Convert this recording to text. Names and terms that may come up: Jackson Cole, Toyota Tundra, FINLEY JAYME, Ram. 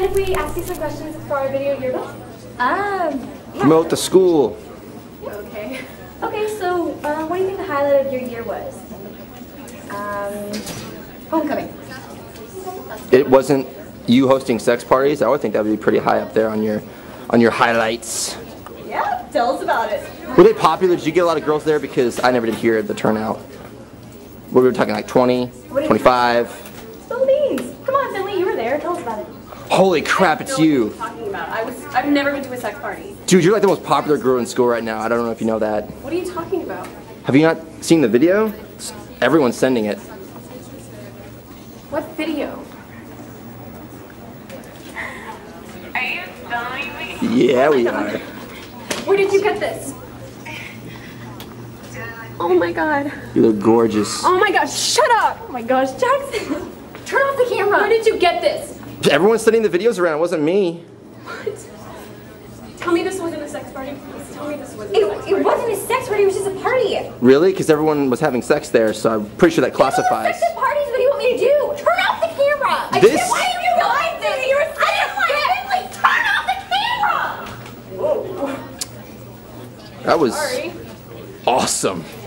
mind if we ask you some questions for our video yearbook? Yeah. Promote the school. Yeah. Okay. Okay, so what do you think the highlight of your year was? Homecoming. It wasn't you hosting sex parties. I would think that would be pretty high up there on your highlights. Yeah, tell us about it. Were they popular? Did you get a lot of girls there? Because I never did hear the turnout. We were talking like 20, 25. Spill the beans. Come on, Finley, you were there. Tell us about it. Holy crap, it's you. What are you talking about? I've never been to a sex party. Dude, you're like the most popular girl in school right now. I don't know if you know that. What are you talking about? Have you not seen the video? Everyone's sending it. What video? Are you filming me? Yeah, we are. Where did you get this? Oh my god. You look gorgeous. Oh my gosh, shut up! Oh my gosh, Jackson! Turn off the camera! Where did you get this? Everyone's sending the videos around, it wasn't me. What? Tell me this wasn't a sex party, please. Tell me this wasn't a sex party. It wasn't a sex party, it was just a party. Really? Because everyone was having sex there, so I'm pretty sure that classifies. Sex at parties, what do you want me to do? Turn off the camera! This? Why did you like this? You were I didn't like it! Like, turn off the camera! Whoa. That was... Sorry. Awesome.